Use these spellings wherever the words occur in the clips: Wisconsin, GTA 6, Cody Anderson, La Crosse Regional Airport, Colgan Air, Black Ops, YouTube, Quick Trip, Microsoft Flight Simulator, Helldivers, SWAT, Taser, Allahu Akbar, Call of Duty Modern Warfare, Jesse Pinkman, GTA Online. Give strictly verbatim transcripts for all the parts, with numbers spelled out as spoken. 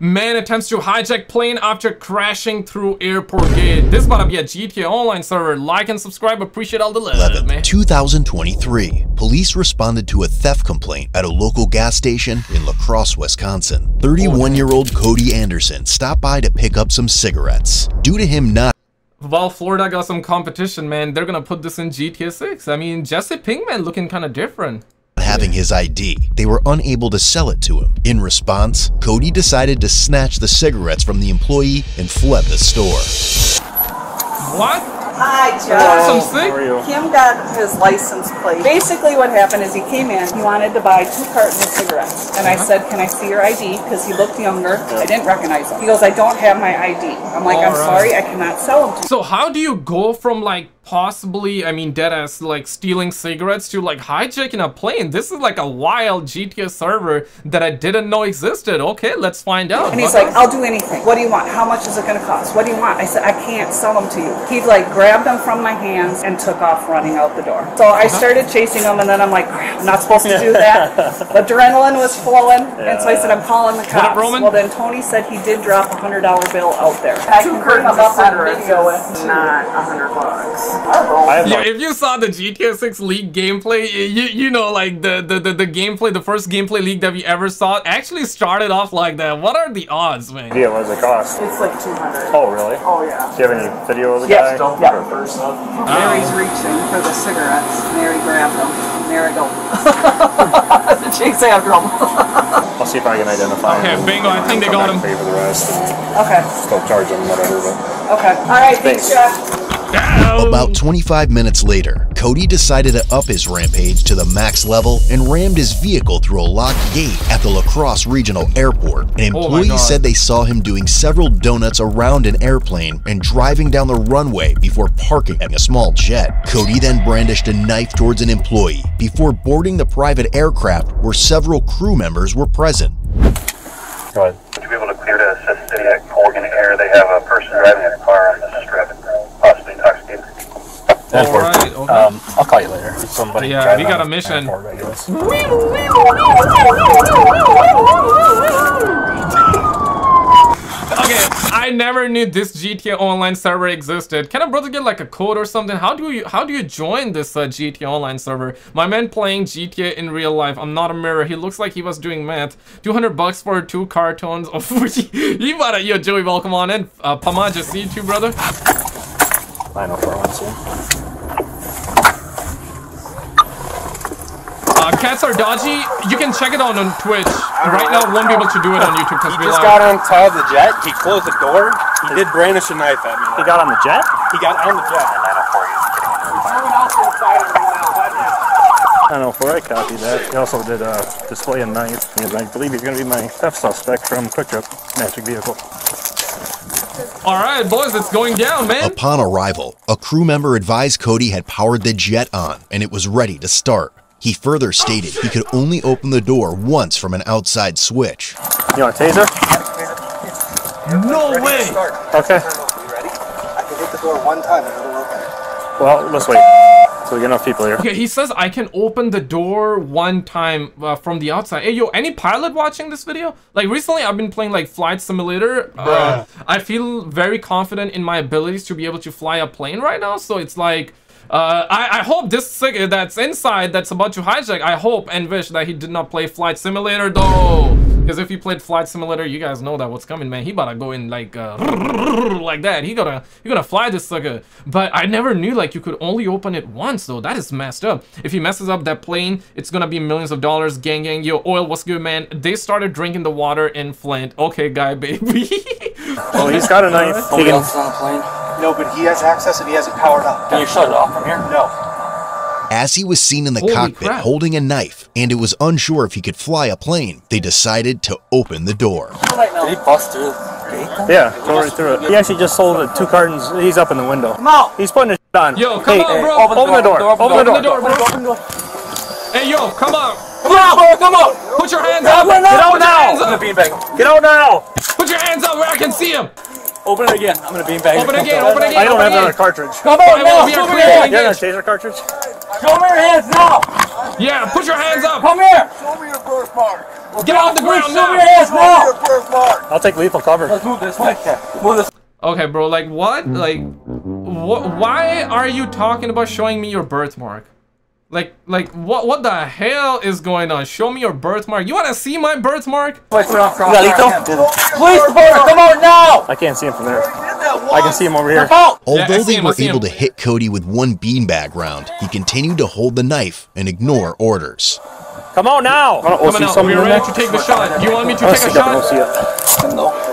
Man attempts to hijack plane after crashing through airport gate. This better be a G T A Online server. Like and subscribe. Appreciate all the love, man. two thousand twenty-three. Police responded to a theft complaint at a local gas station in La Crosse, Wisconsin. thirty-one-year-old Cody Anderson stopped by to pick up some cigarettes. Due to him not... Well, Florida got some competition, man. They're gonna put this in G T A six. I mean, Jesse Pinkman looking kind of different. Having his I D, they were unable to sell it to him. In response, Cody decided to snatch the cigarettes from the employee and fled the store. What? Hi, Joe. Hello. Kim got his license plate. Basically what happened is he came in, he wanted to buy two cartons of cigarettes. And I said, can I see your I D? Because he looked younger. I didn't recognize him. He goes, I don't have my I D. I'm like, I'm sorry, I cannot sell them to you. So how do you go from like possibly, I mean, dead ass, like stealing cigarettes to like hijacking a plane? This is like a wild G T A server that I didn't know existed. Okay, let's find out. And he's like, I'll do anything. What do you want? How much is it going to cost? What do you want? I said, I can't sell them to you. He like grabbed them from my hands and took off running out the door. So I started chasing them, and then I'm like, I'm not supposed to do that. Adrenaline was flowing, yeah. And so I said, I'm calling the cops. Well, then Tony said he did drop a hundred dollar bill out there. I can bring them up on video with not a hundred bucks. Yeah, if you saw the G T A six leak gameplay, you you know, like the, the the the gameplay, the first gameplay leak that we ever saw actually started off like that. What are the odds, man? Yeah, what does it cost? It's like two hundred. Oh really? Oh yeah. Do you have any video of the yes, guy? Yes. Don't yeah. First up. Oh. Mary's reaching for the cigarettes. Mary grabbed them. Mary go. Jake's after them. I'll see if I can identify. Okay, him. Bingo. I think they got him. Pay for the rest. Okay. Still charge them whatever, but. Okay. All right. Thanks, Jeff. About twenty-five minutes later, Cody decided to up his rampage to the max level and rammed his vehicle through a locked gate at the La Crosse Regional Airport. An employee oh said they saw him doing several donuts around an airplane and driving down the runway before parking at a small jet. Cody then brandished a knife towards an employee before boarding the private aircraft where several crew members were present. Go ahead. Would you be able to clear to assist City at Colgan Air? They have a person driving a car on this trip. Right, okay. um, I'll call you later. Somebody yeah, we got a mission. Okay, I never knew this G T A Online server existed. Can a brother get like a code or something? How do you how do you join this uh, G T A Online server? My man playing G T A in real life. I'm not a mirror. He looks like he was doing math. two hundred bucks for two cartons of which you bought. Yo, Joey, welcome on in. Uh, Pamaja, see you too, brother. Final for once. Uh, cats are dodgy. You can check it out on Twitch. Right now, won't be able to do it on YouTube because we just got on top of the jet. He closed the door. He did brandish a knife at me. He got on the jet. He got on the jet. I don't know if I copied that. He also did uh, display a knife. I believe he's going to be my theft suspect from Quick Trip Magic Vehicle. Alright boys, it's going down, man. Upon arrival, a crew member advised Cody had powered the jet on and it was ready to start. He further stated he could only open the door once from an outside switch. You want a taser? No way! Okay. I can hit the door one time and it'll open it. Well, let's wait. So we get enough people here. Okay, he says I can open the door one time uh, from the outside. Hey, yo, any pilot watching this video? Like recently, I've been playing like Flight Simulator. Uh, I feel very confident in my abilities to be able to fly a plane right now. So it's like, uh, I, I hope this cig that's inside that's about to hijack. I hope and wish that he did not play Flight Simulator though. Because if you played Flight Simulator, you guys know that what's coming, man. He about to go in like uh, like that. He gonna he gonna fly this sucker. But I never knew like you could only open it once though. That is messed up. If he messes up that plane, it's gonna be millions of dollars. Gang gang, yo, oil, what's good, man? They started drinking the water in Flint. Okay, guy, baby. Oh, he's got a knife. Nobody else on a plane. No, but he has access and he has it powered up. Can you shut it off from here? No. As he was seen in the Holy cockpit crap. holding a knife, and it was unsure if he could fly a plane, they decided to open the door. Did he bust through the gate? Yeah, go right through it. He actually just sold it, two cartons. He's up in the window. Come out! He's putting his shit on. Yo, come hey, on, bro! Hey, open, open the door! Open the door! Open the door! Hey, yo, come out! Come out! Come out! Put your hands up! Get out now! Get out now! Put your hands up where I can see him! Open it again. I'm gonna beanbag. Open it again. Open it again. I don't have another cartridge. Come on, now. Show me your hands. You have a taser cartridge? Show me your hands now. Yeah, put your hands up. Come here. Show me your birthmark. Well, get off the ground now! I'll take lethal cover. Let's move this way. Move this. Okay, bro, like what? Like, wh why are you talking about showing me your birthmark? Like, like what? What the hell is going on? Show me your birthmark. You want to see my birthmark? Please, come on now! I can't see him from there. I can see him over here. Although they were able to hit Cody with one beanbag round, he continued to hold the knife and ignore orders. Come on now! Come on now. We were ready to take the shot. You want me to take a shot? The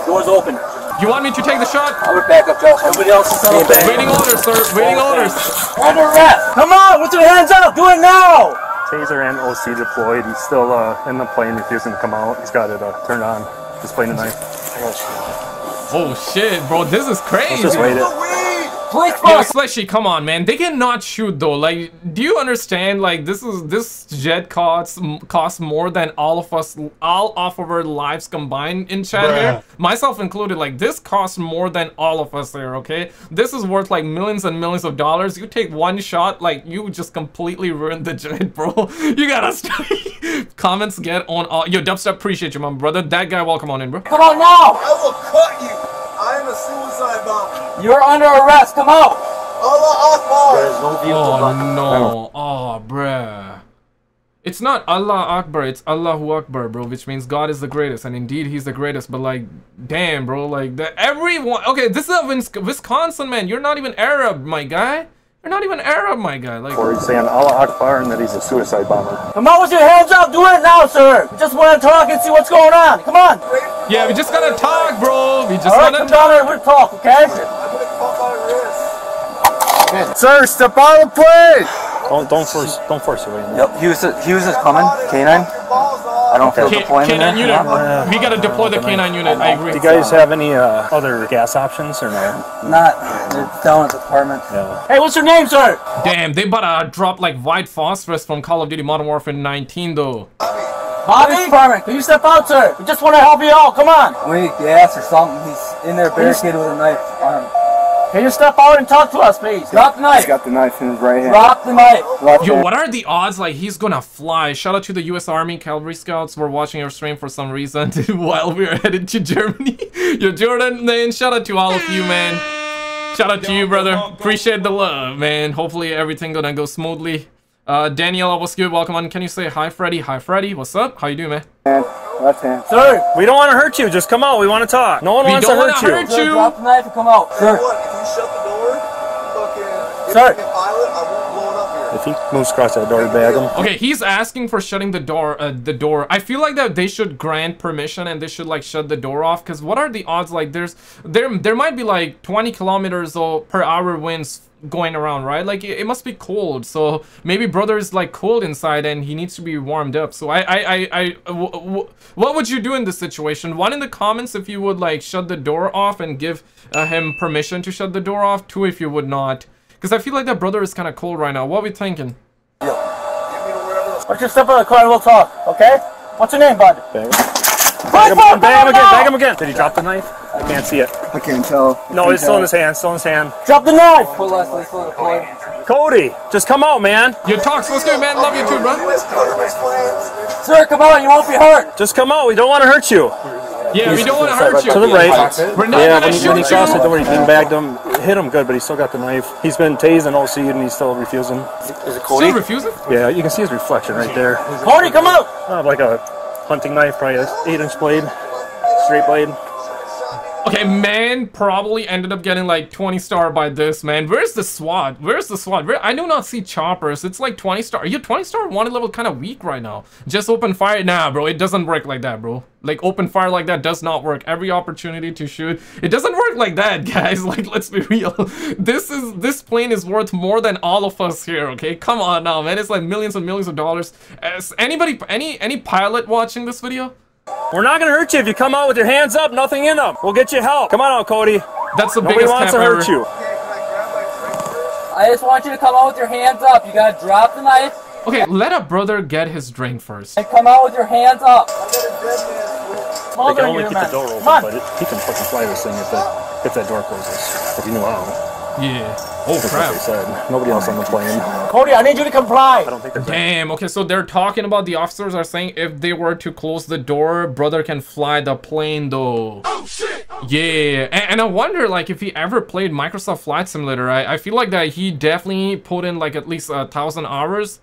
door's open. You want me to take the shot? I'll back up, Josh. Everybody else is coming back. Waiting orders, sir. Waiting orders. Under ref. Come on, with your hands up. Do it now. Taser and O C deployed. He's still uh, in the plane, refusing to come out. He's got it uh, turned on. Just playing the knife. Oh shit, bro. This is crazy. Let's just wait it. Yo, Slushy, come on, man. They cannot shoot though. Like, do you understand? Like, this is this jet costs costs more than all of us, all of our lives combined in chat here, myself included. Like, this costs more than all of us here. Okay, this is worth like millions and millions of dollars. You take one shot, like you just completely ruined the jet, bro. You gotta study. Comments get on all. Yo, Dubstep, appreciate you, my brother. That guy, welcome on in, bro. Come on now. I will cut you. I'm a suicide bomber. You're under arrest. Come out. Allah Akbar. There's no view oh no. Oh, bruh. It's not Allah Akbar. It's Allahu Akbar, bro. Which means God is the greatest, and indeed He's the greatest. But like, damn, bro. Like that. Everyone. Okay, this is a Wisconsin man. You're not even Arab, my guy. You're not even Arab, my guy. Like, or he's saying Allah Akbar and that he's a suicide bomber. Come on with your hands up. Do it now, sir. We just want to talk and see what's going on. Come on. Yeah, we just got to talk, bro. We just got to talk. All right, come down and we'll talk, okay? I'm going to pop my wrist. Okay. Sir, step out of the plane. Don't, don't force, don't force your way. Yep, Hughes is, Hughes is coming. K nine. I don't feel deployment. K nine unit. Uh, we got to deploy the K nine unit. I agree. Do you guys have any uh, other gas options or no? Not. It's down at the apartment. Yeah. Hey, what's your name, sir? Damn, they better drop like white phosphorus from Call of Duty Modern Warfare nineteen though. Bobby, Bobby, can you step out, sir? We just want to help you out. Come on. We need gas or something. He's in there barricaded with a knife. Arm. Can you step out and talk to us, please? Drop the knife. He's got the knife in his right hand. Drop the knife. Left Yo, hand. What are the odds? Like, he's gonna fly. Shout out to the U S Army Cavalry Scouts for watching our stream for some reason while we are headed to Germany. Yo, Jordan, man, shout out to all of you, man. Shout out to you, brother. Appreciate the love, man. Hopefully everything gonna go smoothly. Uh, Daniela, what's good? Welcome on. Can you say hi, Freddy? Hi, Freddy. What's up? How you doing, man? Man, left hand. Sir, we don't want to hurt you. Just come out. We want to talk. No one we wants don't to hurt, hurt you. Sir, you. Drop the knife and come out. Sir, what? If you shut the door, fucking, if sir. You can pilot, I won't blow it up here. If he moves across that door, bag him. Okay, he's asking for shutting the door. Uh, the door. I feel like that they should grant permission and they should like shut the door off. Cause what are the odds? Like, there's there there might be like twenty kilometers per hour winds going around, right? Like it, it must be cold, so maybe brother is like cold inside and he needs to be warmed up. So I I I, I w w what would you do in this situation? One, in the comments if you would like shut the door off and give uh, him permission to shut the door off. Two, if you would not, because I feel like that brother is kind of cold right now. What are we thinking? Yeah. Why don't you step out of the car and we'll talk, okay? What's your name, bud? Bang, bang him, him, bang him again, bang him again. Did he drop the knife? I can't see it. I can't tell. I no, can't it's still tell. in his hand. Still in his hand. Drop the knife. Pull us, let's pull it. Cody, just come out, man. Your talks, what's good, man? Love you too, bro. Sir, come on. You won't be hurt. Just come out. We don't want to hurt you. Yeah, he's, we don't want to hurt you. To the right. We're not yeah, when he, when he crossed the door, he beanbagged him. Hit him good, but he's still got the knife. He's been tased and O C'd, and he's still refusing. Is it Cody? Still refusing? Yeah, you can see his reflection right there. Cody, come out. Uh, like a hunting knife, probably an eight inch blade, straight blade. Okay, man probably ended up getting like twenty star by this, man. Where's the SWAT? Where's the SWAT? Where, I do not see choppers. It's like twenty star. Your twenty star wanted level kind of weak right now. Just open fire. Nah, bro. It doesn't work like that, bro. Like, open fire like that does not work. Every opportunity to shoot. It doesn't work like that, guys. Like, let's be real. This is this plane is worth more than all of us here, okay? Come on now, man. It's like millions and millions of dollars. Is anybody, any, any pilot watching this video? We're not gonna hurt you if you come out with your hands up, nothing in them. We'll get you help. Come on out, Cody. That's the biggest camp ever. Nobody wants to hurt you. I just want you to come out with your hands up. You gotta drop the knife. Okay, let a brother get his drink first. And come out with your hands up. They can only keep the door open, but he can fucking fly this thing if that, if that door closes. If you know how. Yeah. Oh crap. That's what they said. Nobody else on the plane. Cody, I need you to comply. I don't think that's Damn. Right. Okay, so they're talking about, the officers are saying if they were to close the door, brother can fly the plane though. Oh shit. Oh, yeah. And, and I wonder, like, if he ever played Microsoft Flight Simulator, I, I feel like that he definitely put in like at least a thousand hours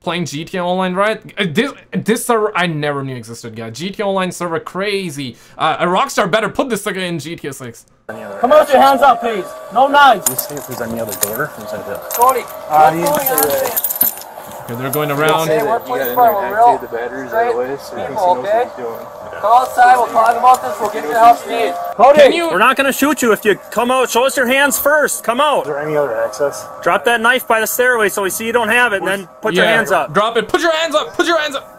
playing G T A Online, right? This this server I never knew existed, guys. G T A Online server, crazy. Uh, Rockstar better put this sucker in G T A six. Come out with your hands up, please. No knives. Let's see if there's any other door. Cody, uh, you okay, they're going around. Hey, we're putting for real straight people, okay? Go outside, we'll climb the mountains, we'll get you the help you need. Cody, you? We're not going to shoot you if you come out. Show us your hands first. Come out. Is there any other access? Drop that knife by the stairway so we see you don't have it, and then put yeah. your hands up. Drop it. Put your hands up. Put your hands up.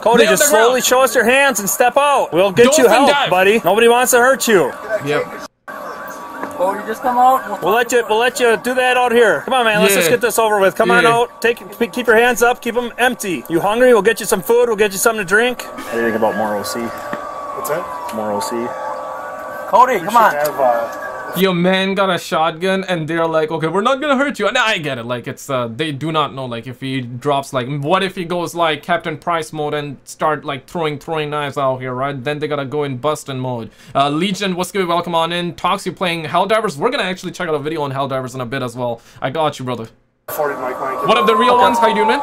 Cody, just slowly show us your hands and step out. We'll get Dolphin you help, dive. buddy. Nobody wants to hurt you. Yep. Oh, you just come out. We'll, we'll let you. We'll let you do that out here. Come on, man. Let's yeah. just get this over with. Come yeah. on out. Take. Keep your hands up. Keep them empty. You hungry? We'll get you some food. We'll get you something to drink. What do you think about more O C? What's that? More O C. Cody, we come on. Have, uh... Your man got a shotgun, and they're like, "Okay, we're not gonna hurt you." And I get it. Like it's. Uh, they do not know. Like if he drops. Like what if he goes like Captain Price mode and start like throwing throwing knives out here, right? Then they gotta go in busting mode. Uh, Legion, what's good? Welcome on in. Toxie playing Helldivers. We're gonna actually check out a video on Helldivers in a bit as well. I got you, brother. What up, the real okay. ones? How you doing, man?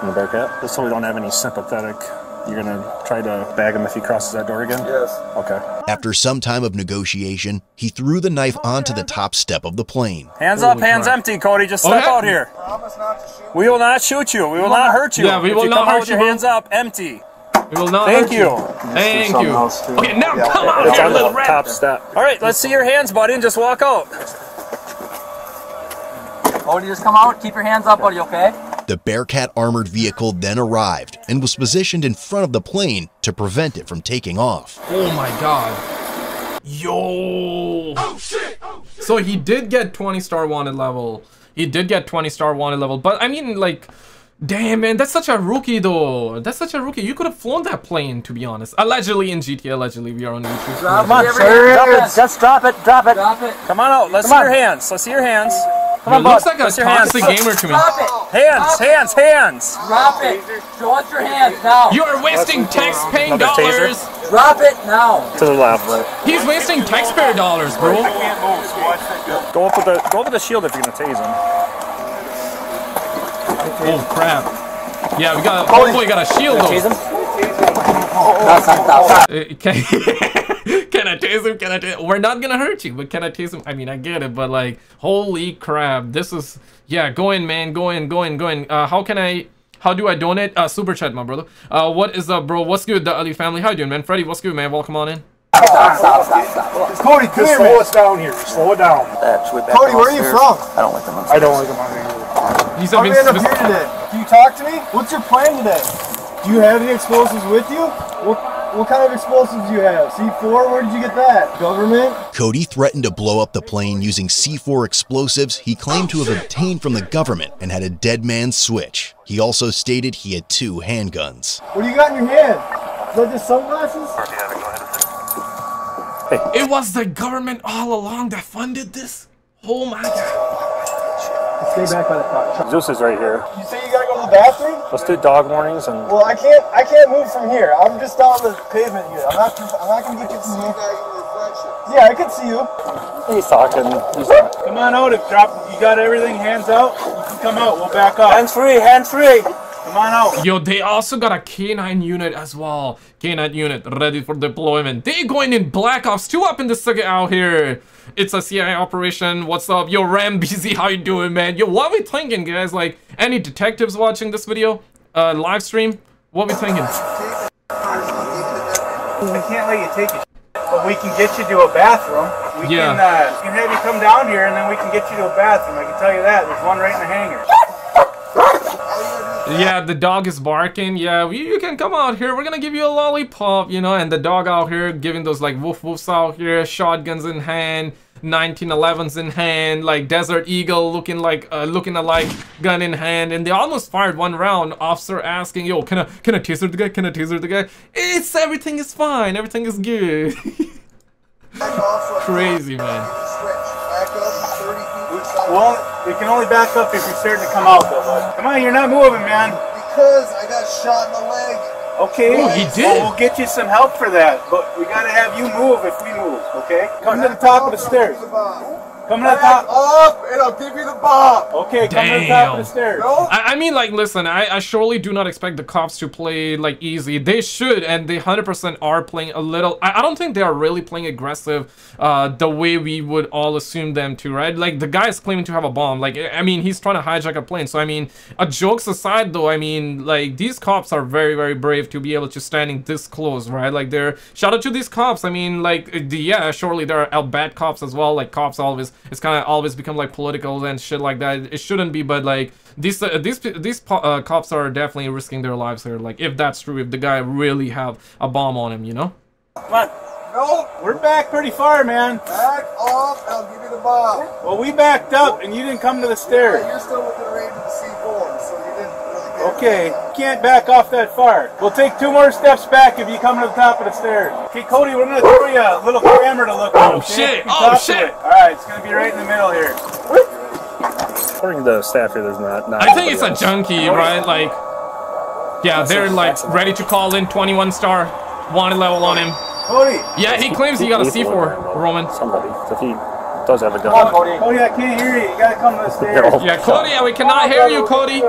In the back up. Just so we don't have any sympathetic. You're gonna try to bag him if he crosses that door again? Yes. Okay. After some time of negotiation, he threw the knife onto the top step of the plane. Hands Holy up, hands crap. empty, Cody. Just step okay. out here. Promise not to shoot. We will not shoot you. We will not hurt you. Yeah, we will you not come hurt out you. Your hands up, empty. We will not Thank hurt you. you. Thank you. Okay, now yeah, come yeah, out it's here, on little rat. Top step. All right, let's see your hands, buddy, and just walk out. Cody, just come out. Keep your hands up, buddy, okay? The Bearcat armored vehicle then arrived and was positioned in front of the plane to prevent it from taking off. Oh my god. Yo. Oh shit. Oh shit. So he did get twenty star wanted level. He did get twenty star wanted level. But I mean, like, damn, man, that's such a rookie though. That's such a rookie. You could have flown that plane, to be honest. Allegedly in G T A, allegedly we are on YouTube. Drop Come on, sir. Drop it. Just drop it. Drop it. Drop it. Come on out. Let's Come see on. your hands. Let's see your hands. Come on, it looks like a toxic gamer to me. Drop it. Hands, hands, hands. Drop it. Show us your hands now. You are wasting taxpaying dollars. Drop it now. To the left. He's wasting taxpayer dollars, bro. I can't move. Go up with the go up with the shield if you're gonna tase him. Oh crap. Yeah, we got. Hopefully, got a shield though. Okay. Can I tase him? Can I tase him? We're not gonna hurt you, but can I tase him? I mean, I get it, but like, holy crap, this is, yeah, go in, man, go in, go in, go in. Uh, how can I, how do I donate? Uh, super chat, my brother. Uh, what is up, bro? What's good, the Ali family? How you doing, man? Freddie, what's good, man? Welcome on in. Stop, stop, stop, stop. It's Cody, come here, slow us down here. Slow it down. That's with that Cody, where are you from? I don't like them on I don't like them on here. He's up here today. Can you talk to me? What's your plan today? Do you have any explosives with you? What What kind of explosives do you have? C four? Where did you get that? Government? Cody threatened to blow up the plane using C four explosives he claimed to have obtained from the government and had a dead man's switch. He also stated he had two handguns. What do you got in your hand? Is that just sunglasses? It was the government all along that funded this? Oh my god. Stay back by the top. Zeus is right here. You say you got bathroom? Let's do dog warnings and. Well, I can't. I can't move from here. I'm just on the pavement here. I'm not. I'm not gonna get you from here. Yeah, I can see you. He's talking. He's talking. Come on out. If drop, you got everything. Hands out. You can come out. We'll back up. Hands free. Hands free. Come on out. Yo, they also got a K nine unit as well. K nine unit ready for deployment. They going in Black Ops two up in the second out here. It's a C I A operation. What's up? Yo, Ram B Z, how you doing, man? Yo, what we thinking, guys? Like, any detectives watching this video? Uh, live stream? What we thinking? I can't let you take it, but we can get you to a bathroom. We yeah. can, uh, we can have you come down here, and then we can get you to a bathroom. I can tell you that. There's one right in the hangar. Yeah, the dog is barking. Yeah, we, you can come out here. We're gonna give you a lollipop, you know. And the dog out here giving those like woof woofs out here, shotguns in hand, nineteen elevens in hand, like Desert Eagle looking like uh, looking alike, gun in hand. And they almost fired one round. Officer asking, "Yo, can I can I taser the guy? Can I taser the guy?" It's everything is fine. Everything is good. Crazy, man. Well, we can only back up if you're starting to come out, though, bud. Come on, you're not moving, man. Because I got shot in the leg. Okay. Oh, he did. Well, we'll get you some help for that, but we gotta have you move if we move, okay? Come to the top of the stairs. Come to the top. Up, and I'll give you the bomb. Okay, come to the top of the stairs. No? I, I mean, like, listen, I, I surely do not expect the cops to play, like, easy. They should, and they one hundred percent are playing a little... I, I don't think they are really playing aggressive uh, the way we would all assume them to, right? Like, the guy is claiming to have a bomb. Like, I mean, he's trying to hijack a plane. So, I mean, uh, jokes aside, though, I mean, like, these cops are very, very brave to be able to standing this close, right? Like, they're... Shout out to these cops. I mean, like, the, yeah, surely there are bad cops as well. Like, cops always... It's kind of always become like political and shit like that. It shouldn't be, but like these uh, these these uh, cops are definitely risking their lives here. Like if that's true, if the guy really have a bomb on him, you know. Come on. No, we're back pretty far, man. Back off, and I'll give you the bomb. Well, we backed up, and you didn't come to the stairs. Yeah, you're still within the range of the C four, so you didn't really get okay, you can't back off that far. We'll take two more steps back if you come to the top of the stairs. Okay, Cody, we're gonna throw you a little camera to look at. Oh shit! Oh shit! Alright, it's gonna be right in the middle here. According to the staff here, there's not. not I think it's else. a junkie, right? Like, yeah, that's they're like ready to call in twenty-one star wanted level on him. Cody! Yeah, he claims he got a C four, Roman. Somebody. If he does have a gun. Come on, Cody. Cody, I can't hear you. You gotta come to the stairs. No. Yeah, Cody, we cannot hear you, Cody. He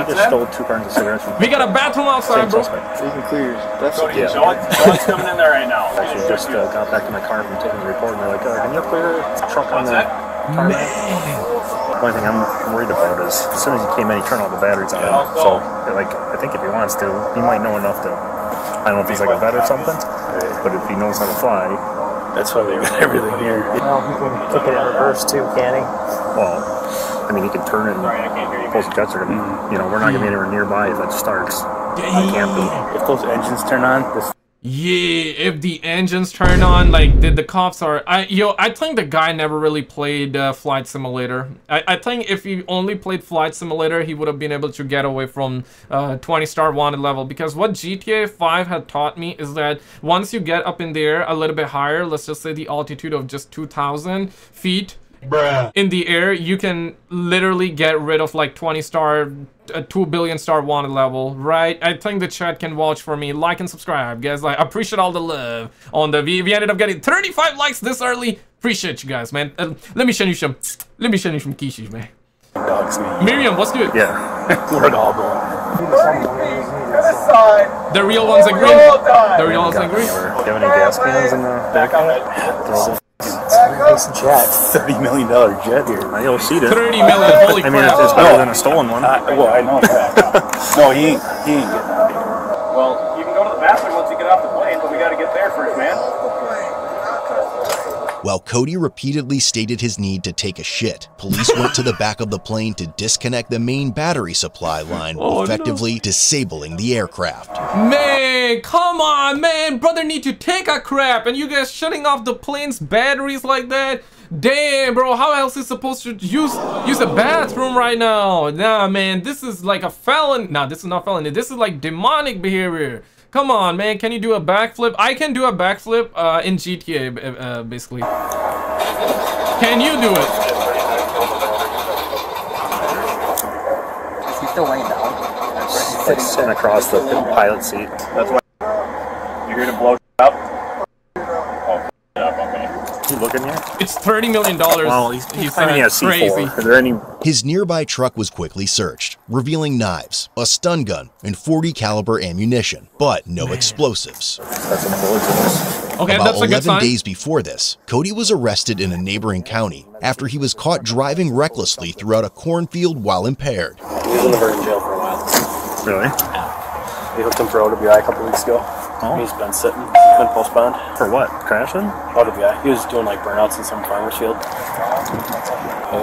What's just that? stole two cartons of cigarettes from We got a bathroom outside, bro. You can clear That's Cody, yeah. John's, John's coming in there right now. I actually just uh, got back to my car from taking the report, and they're like, oh, can you clear the truck on that, that car? The only thing I'm worried about is, as soon as he came in, he turned all the batteries on. Yeah, so, like, I think if he wants to, he might know enough to... I don't know if he's like a vet or something, but if he knows how to fly... That's why they got everything here. Well, he can kick it in reverse, too, can he? Well, I mean, he can turn it and... Right, I can't hear you. Those jets are going to be, you know, we're not going to be anywhere nearby if that starts. Damn. If those engines turn on, this... Yeah, if the engines turn on, like, the, the cops are... I Yo, I think the guy never really played uh, Flight Simulator. I, I think if he only played Flight Simulator, he would have been able to get away from uh, twenty star wanted level. Because what G T A five had taught me is that once you get up in the air a little bit higher, let's just say the altitude of just two thousand feet... Bruh. In the air, you can literally get rid of like twenty star, uh, two billion star wanted level, right? I think the chat can watch for me. Like and subscribe, guys. Like, I appreciate all the love on the video. We ended up getting thirty-five likes this early. Appreciate you guys, man. Uh, let me send you some, let me send you some kisses, man. Dogs, man. Miriam, what's good? Yeah. We're all going. The real ones agree. The real ones agree. Do you have any gas cans in the back of it? This jet, thirty million dollar jet here. I don't see that. thirty million, holy crap. I mean, it's, it's better than a stolen one. Uh, well, I know that. No, he ain't, he ain't getting out of here. Well, you can go to the bathroom once you get off the plane, but we gotta get there first, man. While Cody repeatedly stated his need to take a shit, police went to the back of the plane to disconnect the main battery supply line, oh, effectively no. disabling the aircraft. Man, come on, man, brother need to take a crap, and you guys shutting off the plane's batteries like that? Damn, bro, how else is supposed to use use a bathroom right now? Nah, man, this is like a felony. Nah, this is not felony. This is like demonic behavior. Come on, man, can you do a backflip? I can do a backflip uh, in G T A, uh, basically. Can you do it? Is he still laying down? He's like sitting across the pilot seat. That's why you're here to blow up? Oh, up, okay. You looking here? It's thirty million dollars. Well, he's, he's I mean, he has crazy. Are there any... His nearby truck was quickly searched, revealing knives, a stun gun, and forty caliber ammunition, but no Man. explosives. That's okay, About that's a good sign. eleven days before this, Cody was arrested in a neighboring county after he was caught driving recklessly throughout a cornfield while impaired. He was in jail for a while. Really? Yeah. We hooked him for O W I a couple weeks ago. Oh. He's been sitting, been post bond. For what? Crashing? O W I. He was doing like burnouts in some farmer's field.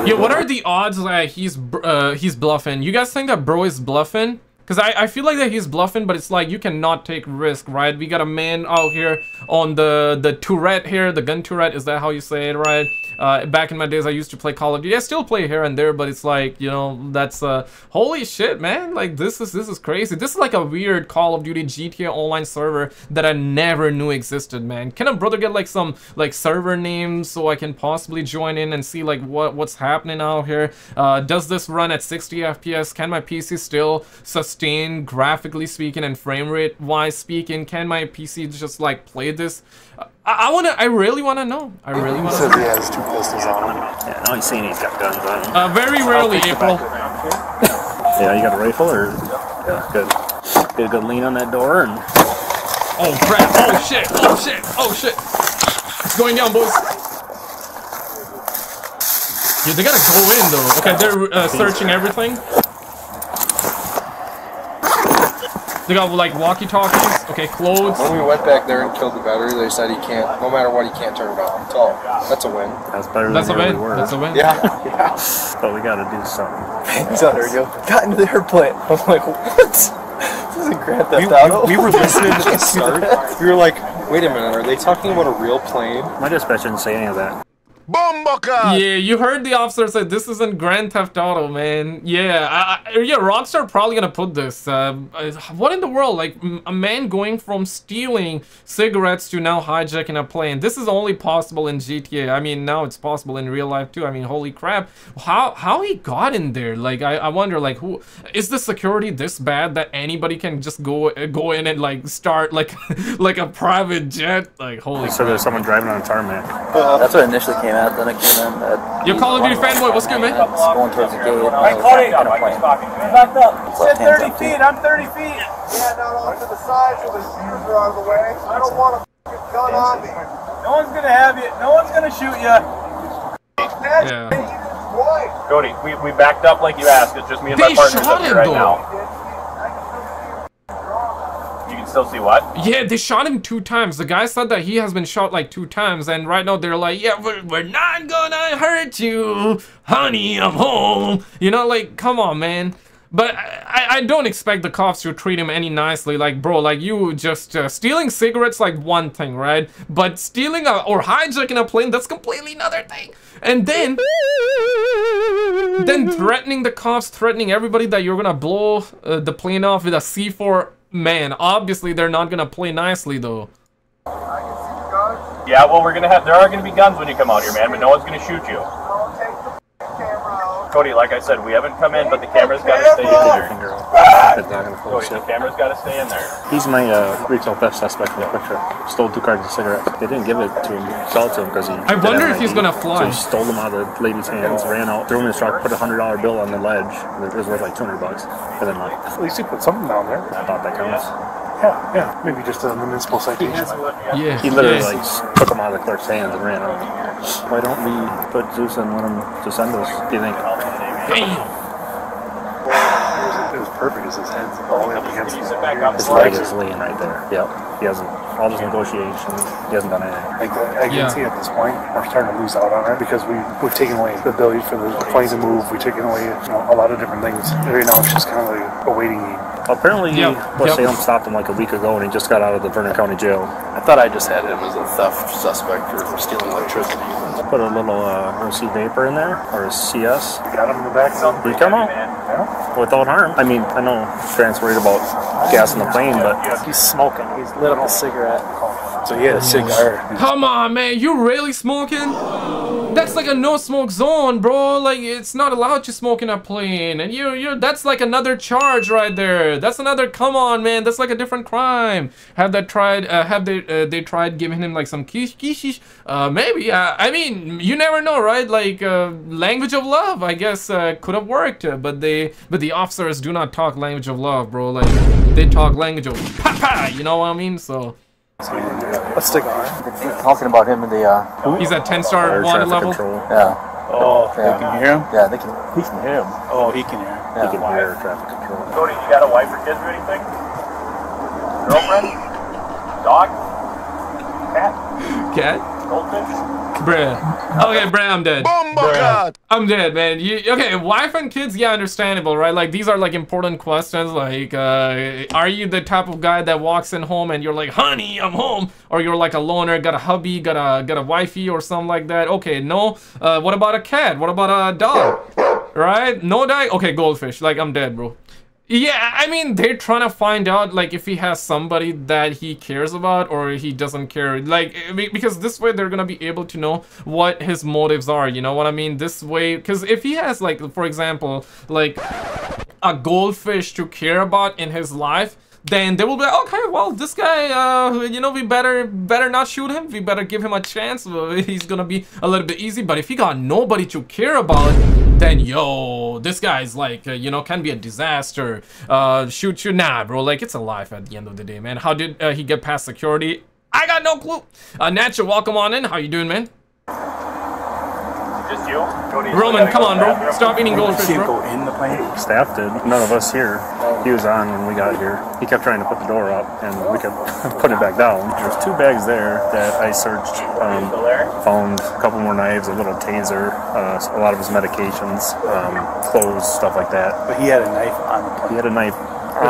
Yeah, what are the odds that he's uh, he's bluffing? You guys think that bro is bluffing? Because I, I feel like that he's bluffing, but it's like you cannot take risk, right? We got a man out here on the, the turret here, the gun turret, is that how you say it, right? Uh, back in my days, I used to play Call of Duty. I still play here and there, but it's like, you know, that's uh, holy shit, man. Like this is this is crazy. This is like a weird Call of Duty G T A Online server that I never knew existed, man. Can a brother get like some like server name so I can possibly join in and see like what what's happening out here? Uh, does this run at sixty F P S? Can my P C still sustain graphically speaking and frame rate wise speaking? Can my P C just like play this? Uh, I wanna, I really wanna know. I really wanna know. He says he has two pistols on him. Yeah, now he's saying he's got guns on him. Uh, very rarely, April. Yeah, you got a rifle or? Yeah, good. Get a good lean on that door and. Oh crap, oh shit, oh shit, oh shit. It's going down, boys. Yeah, they gotta go in though. Okay, they're uh, searching everything. They got like walkie-talkies, okay, clothes. When we went back there and killed the battery, they said he can't, no matter what, he can't turn it off. So that's a win. That's better that's than a win. Really that's a win. Yeah. Yeah. But we gotta do something. He's under you. Got into the airplane. I was like, what? This is a Grand Theft Auto. We, we, we were listening to the start. We were like, wait a minute, are they talking about a real plane? My dispatch didn't say any of that. Yeah, you heard the officer say this isn't Grand Theft Auto, man. Yeah, I, I, yeah, Rockstar probably gonna put this. Uh, what in the world? Like a man going from stealing cigarettes to now hijacking a plane. This is only possible in G T A. I mean, now it's possible in real life too. I mean, holy crap! How how he got in there? Like I, I wonder. Like who is the security this bad that anybody can just go go in and like start like like a private jet? Like holy. So crap. There's someone driving on a tarmac. Uh, That's what initially came out. Then it came in at Yo, Call of Duty fanboy, what's good, man? I was going towards the gate. I was kind of playing. Back up. Said thirty feet. I'm thirty feet. Yeah, now look to the side so the shooters are out of the way. I don't want a f***ing gun on me. No one's gonna have you. No one's gonna shoot you. Yeah. Cody, we, we backed up like you asked. It's just me and my partners up here right now. Still see what? Yeah, they shot him two times. The guy said that he has been shot like two times, and right now they're like, yeah, we're, we're not gonna hurt you, honey, I'm home. You know, like, come on, man. But I, I don't expect the cops to treat him any nicely. Like, bro, like, you just uh, stealing cigarettes, like, one thing, right? But stealing a, or hijacking a plane, that's completely another thing. And then... then threatening the cops, threatening everybody that you're gonna blow uh, the plane off with a C four... Man, obviously they're not gonna play nicely though. I can see the guns. Yeah, well we're gonna have there are gonna be guns when you come out here, man, but no one's gonna shoot you. I'll take the camera out. Cody, like I said, we haven't come in, but the camera's gotta stay in there. Cody, the camera's gotta stay in there. He's my uh, retail theft suspect in the picture. Stole two cartons of cigarettes. They didn't give it to him, sell it to him because he. I wonder if he's gonna fly. So he stole them out of the lady's hands, ran out, threw him in his truck, put a hundred dollar bill on the ledge. It was worth like two hundred bucks. And then like, at least he put something down there. I thought that counts. Yeah, yeah. Maybe just a municipal citation. Yeah. He literally yeah. like took them out of the clerk's hands and ran out. Why don't we put Zeus and let him descend us? Do you think? Damn. Perfect as his head's all up against him. His leg is laying right there. Yep. He hasn't, all his negotiations, he hasn't done anything. I, I can yeah. see at this point, we're starting to lose out on it because we, we've taken away the ability for the plane to move. We've taken away, you know, a lot of different things. Right now, it's just kind of like a waiting game. Apparently, yep. West yep. Salem stopped him like a week ago and he just got out of the Vernon County Jail. I thought I just had him as a theft suspect or stealing electricity. Put a little uh, O C vapor in there, or a C S. You got him in the back. We come out yeah. without harm. I mean, I know Grant's worried about gas in the plane, but... He's smoking. He's lit up a cigarette. So he had a cigar. Come on, man. You really smoking? That's like a no-smoke zone, bro. Like, it's not allowed to smoke in a plane. And you, you that's like another charge right there. That's another, come on, man. That's like a different crime. Have that tried, uh, have they, uh, they tried giving him, like, some quiche, quiche? Uh, maybe. Uh, I mean, you never know, right? Like, uh, language of love, I guess, uh, could have worked. But they, but the officers do not talk language of love, bro. Like, they talk language of papa, you know what I mean? So... Let's stick on it. Talking about him in the uh... He's at ten star water level? Control. Yeah. Oh, yeah. They can hear him? Yeah, they can... He can hear him. Oh, he can hear him. Yeah. He can hear traffic control. Cody, you got a wife or kids or anything? Girlfriend? Dog? Cat? Cat? Bruh. Okay, bruh, I'm dead. Oh my god. I'm dead, man. You, okay, wife and kids, yeah, understandable, right? Like, these are, like, important questions. Like, uh, are you the type of guy that walks in home and you're like, honey, I'm home? Or you're, like, a loner, got a hubby, got a, got a wifey or something like that? Okay, no. Uh, what about a cat? What about a dog? Right? No die? Okay, goldfish. Like, I'm dead, bro. Yeah, I mean, they're trying to find out, like, if he has somebody that he cares about or he doesn't care. Like, because this way they're gonna be able to know what his motives are, you know what I mean? This way, because if he has, like, for example, like, a goldfish to care about in his life, then they will be like, okay, well, this guy, uh, you know, we better better not shoot him. We better give him a chance. He's gonna be a little bit easy. But if he got nobody to care about, then, yo, this guy's like, uh, you know, can be a disaster. Uh, shoot you. Nah, bro, like, it's a life at the end of the day, man. How did uh, he get past security? I got no clue. Uh, Nacho, welcome on in. How you doing, man? Just you? Cody, Roman, come on, bro. Staff. Stop eating goldfish, bro. Go in the plane. Staff did. None of us here. He was on when we got here. He kept trying to put the door up, and we kept putting it back down. There's two bags there that I searched, um, found a couple more knives, a little taser, uh, a lot of his medications, um, clothes, stuff like that. But he had a knife on the plane. He had a knife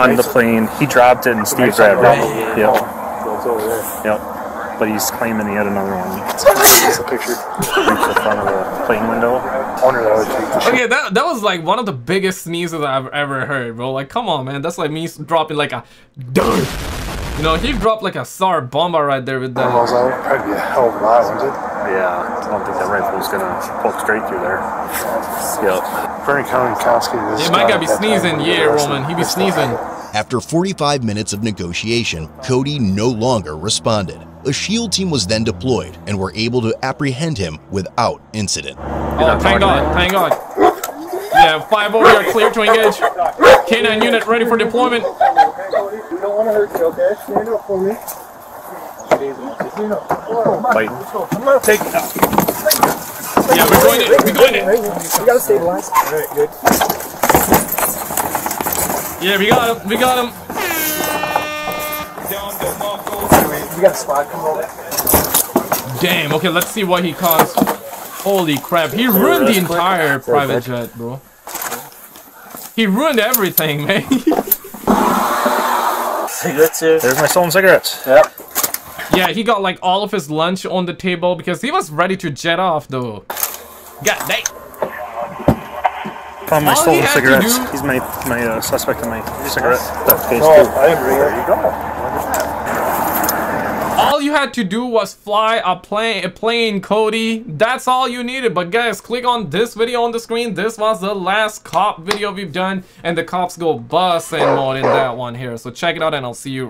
on the plane. He dropped it, and Steve grabbed it. Yep. Yep. But he's claiming he had another one. It's a picture. The front of the plane window. Okay, that that was like one of the biggest sneezes I've ever heard, bro. Like, come on, man. That's like me dropping like a dirt. You know, he dropped like a S A R bomba right there with that. I was like, that'd be a hell of a lot, wouldn't it? Yeah, I don't think that rifle's gonna poke straight through there. Yep. Vernon County Koski. Yeah, my guy be sneezing. Yeah, Roman, he be sneezing. After forty-five minutes of negotiation, Cody no longer responded. A SHIELD team was then deployed and were able to apprehend him without incident. Oh, thank God, thank God. Yeah, five oh, we are clear to engage. K nine unit ready for deployment. You don't want to hurt you, okay? Stand up for me. Wait. Take it out. Yeah, we're going in, we're going in. We got to stabilize. All right, good. Yeah, we got him, we got him. We got a spot, come over. Damn, okay, let's see what he caused. Holy crap, he ruined the entire private jet, bro. He ruined everything, man. Cigarettes here. There's my stolen cigarettes. Yep. Yeah, he got like all of his lunch on the table because he was ready to jet off, though. God dang. Found my all stolen he cigarettes. Do... He's my, my uh, suspect in my cigarette. Oh, I agree. There you go. All you had to do was fly a plane, a plane, Cody. That's all you needed. But guys, click on this video on the screen. This was the last cop video we've done, and the cops go bussin' mode in that one here. So check it out, and I'll see you.